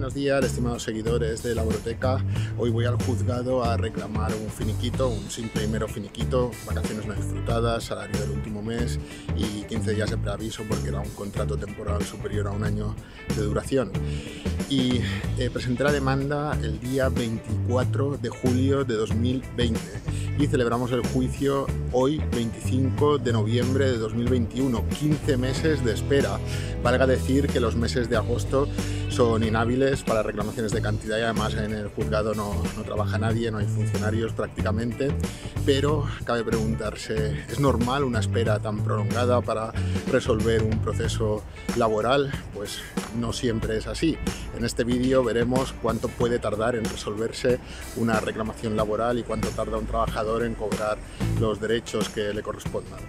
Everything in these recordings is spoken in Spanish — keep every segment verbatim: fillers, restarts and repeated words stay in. Buenos días, estimados seguidores de Laboroteca. Hoy voy al juzgado a reclamar un finiquito, un simple y mero finiquito, vacaciones no disfrutadas, salario del último mes y quince días de preaviso porque era un contrato temporal superior a un año de duración. Y eh, presenté la demanda el día veinticuatro de julio de dos mil veinte y celebramos el juicio hoy veinticinco de noviembre de dos mil veintiuno, quince meses de espera. Valga decir que los meses de agosto son inhábiles para reclamaciones de cantidad y además en el juzgado no, no trabaja nadie, no hay funcionarios prácticamente, pero cabe preguntarse, ¿es normal una espera tan prolongada para resolver un proceso laboral? Pues no siempre es así. En este vídeo veremos cuánto puede tardar en resolverse una reclamación laboral y cuánto tarda un trabajador en cobrar los derechos que le correspondan.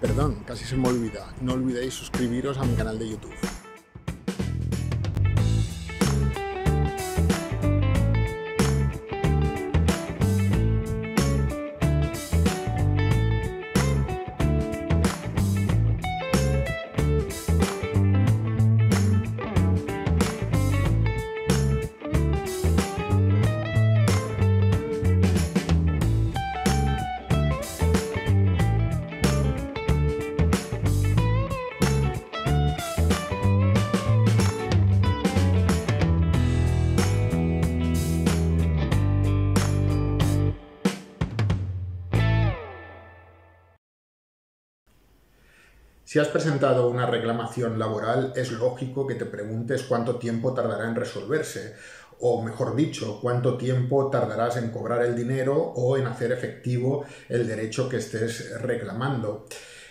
Perdón, casi se me olvida. No olvidéis suscribiros a mi canal de YouTube. Si has presentado una reclamación laboral, es lógico que te preguntes cuánto tiempo tardará en resolverse, o mejor dicho, cuánto tiempo tardarás en cobrar el dinero o en hacer efectivo el derecho que estés reclamando.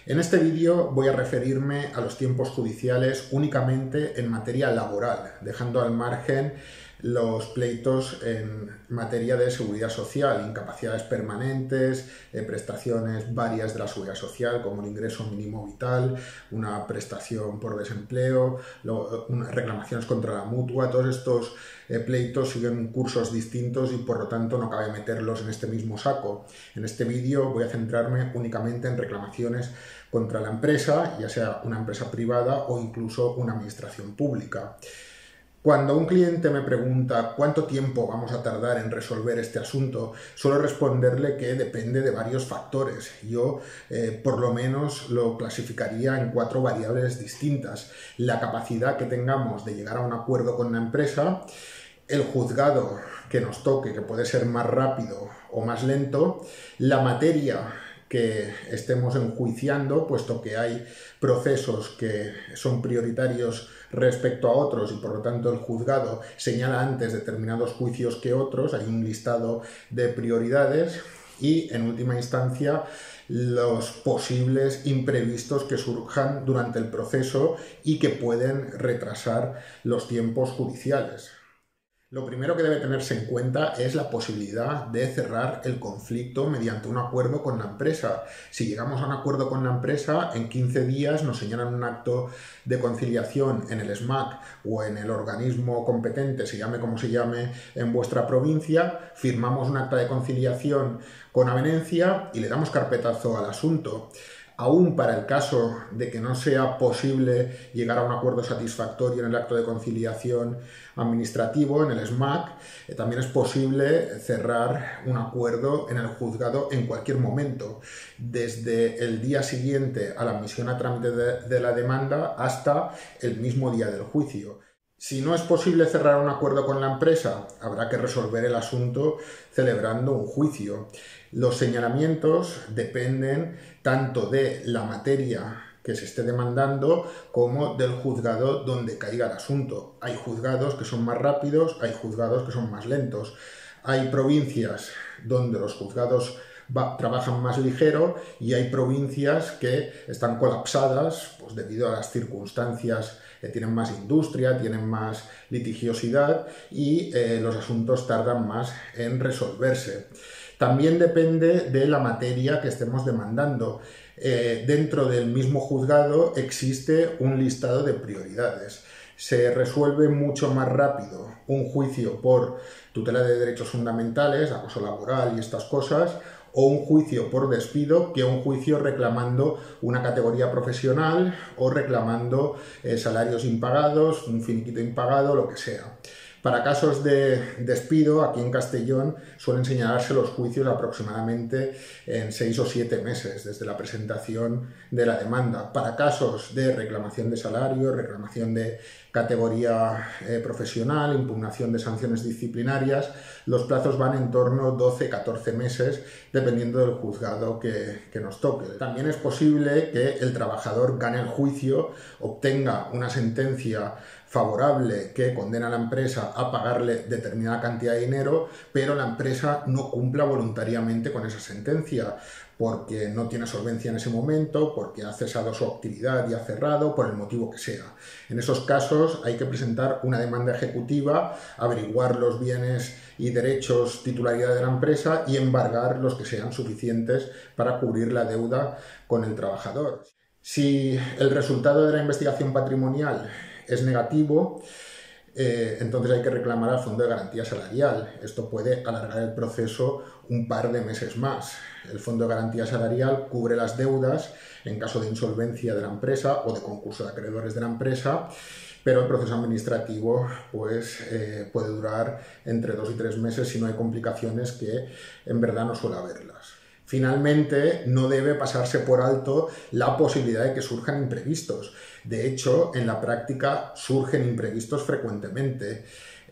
En este vídeo voy a referirme a los tiempos judiciales únicamente en materia laboral, dejando al margen los pleitos en materia de seguridad social, incapacidades permanentes, prestaciones varias de la seguridad social como el ingreso mínimo vital, una prestación por desempleo, unas reclamaciones contra la mutua. Todos estos pleitos siguen cursos distintos y por lo tanto no cabe meterlos en este mismo saco. En este vídeo voy a centrarme únicamente en reclamaciones contra la empresa, ya sea una empresa privada o incluso una administración pública. Cuando un cliente me pregunta cuánto tiempo vamos a tardar en resolver este asunto, suelo responderle que depende de varios factores. Yo eh, por lo menos lo clasificaría en cuatro variables distintas. La capacidad que tengamos de llegar a un acuerdo con la empresa, el juzgado que nos toque, que puede ser más rápido o más lento, la materia que estemos enjuiciando, puesto que hay procesos que son prioritarios respecto a otros y por lo tanto el juzgado señala antes determinados juicios que otros, hay un listado de prioridades y en última instancia los posibles imprevistos que surjan durante el proceso y que pueden retrasar los tiempos judiciales. Lo primero que debe tenerse en cuenta es la posibilidad de cerrar el conflicto mediante un acuerdo con la empresa. Si llegamos a un acuerdo con la empresa, en quince días nos señalan un acto de conciliación en el SMAC o en el organismo competente, se llame como se llame en vuestra provincia, firmamos un acta de conciliación con avenencia y le damos carpetazo al asunto. Aún para el caso de que no sea posible llegar a un acuerdo satisfactorio en el acto de conciliación administrativo, en el SMAC, eh, también es posible cerrar un acuerdo en el juzgado en cualquier momento, desde el día siguiente a la admisión a trámite de, de la demanda hasta el mismo día del juicio. Si no es posible cerrar un acuerdo con la empresa, habrá que resolver el asunto celebrando un juicio. Los señalamientos dependen tanto de la materia que se esté demandando como del juzgado donde caiga el asunto. Hay juzgados que son más rápidos, hay juzgados que son más lentos. Hay provincias donde los juzgados Va, trabajan más ligero y hay provincias que están colapsadas pues debido a las circunstancias, eh, tienen más industria, tienen más litigiosidad y eh, los asuntos tardan más en resolverse. También depende de la materia que estemos demandando. Eh, dentro del mismo juzgado existe un listado de prioridades. Se resuelve mucho más rápido un juicio por tutela de derechos fundamentales, acoso laboral y estas cosas, o un juicio por despido que un juicio reclamando una categoría profesional o reclamando eh, salarios impagados, un finiquito impagado, lo que sea. Para casos de despido, aquí en Castellón suelen señalarse los juicios aproximadamente en seis o siete meses desde la presentación de la demanda. Para casos de reclamación de salario, reclamación de categoría eh, profesional, impugnación de sanciones disciplinarias, los plazos van en torno a doce a catorce meses, dependiendo del juzgado que, que nos toque. También es posible que el trabajador gane el juicio, obtenga una sentencia favorable que condena a la empresa a pagarle determinada cantidad de dinero, pero la empresa no cumpla voluntariamente con esa sentencia, porque no tiene solvencia en ese momento, porque ha cesado su actividad y ha cerrado, por el motivo que sea. En esos casos hay que presentar una demanda ejecutiva, averiguar los bienes y derechos titularidad de la empresa y embargar los que sean suficientes para cubrir la deuda con el trabajador. Si el resultado de la investigación patrimonial es negativo, eh, entonces hay que reclamar al Fondo de Garantía Salarial. Esto puede alargar el proceso un par de meses más. El Fondo de Garantía Salarial cubre las deudas en caso de insolvencia de la empresa o de concurso de acreedores de la empresa, pero el proceso administrativo pues, eh, puede durar entre dos y tres meses si no hay complicaciones, que en verdad no suele haberlas. Finalmente, no debe pasarse por alto la posibilidad de que surjan imprevistos. De hecho, en la práctica surgen imprevistos frecuentemente.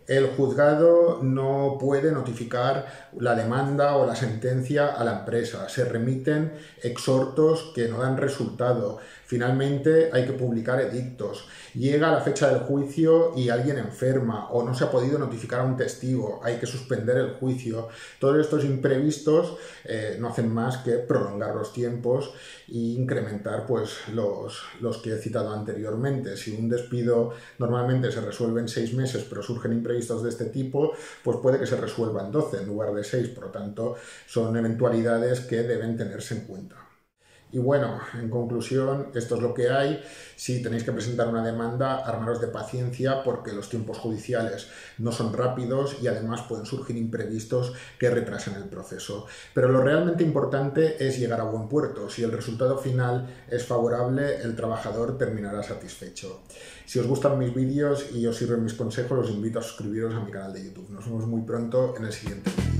El juzgado no puede notificar la demanda o la sentencia a la empresa. Se remiten exhortos que no dan resultado. Finalmente hay que publicar edictos. Llega la fecha del juicio y alguien enferma o no se ha podido notificar a un testigo. Hay que suspender el juicio. Todos estos imprevistos eh, no hacen más que prolongar los tiempos e incrementar pues, los, los que he citado anteriormente. Si un despido normalmente se resuelve en seis meses pero surgen imprevistos de este tipo, pues puede que se resuelvan doce en lugar de seis. Por lo tanto, son eventualidades que deben tenerse en cuenta. Y bueno, en conclusión, esto es lo que hay. Si tenéis que presentar una demanda, armaros de paciencia porque los tiempos judiciales no son rápidos y además pueden surgir imprevistos que retrasan el proceso. Pero lo realmente importante es llegar a buen puerto. Si el resultado final es favorable, el trabajador terminará satisfecho. Si os gustan mis vídeos y os sirven mis consejos, os invito a suscribiros a mi canal de YouTube. Nos vemos muy pronto en el siguiente vídeo.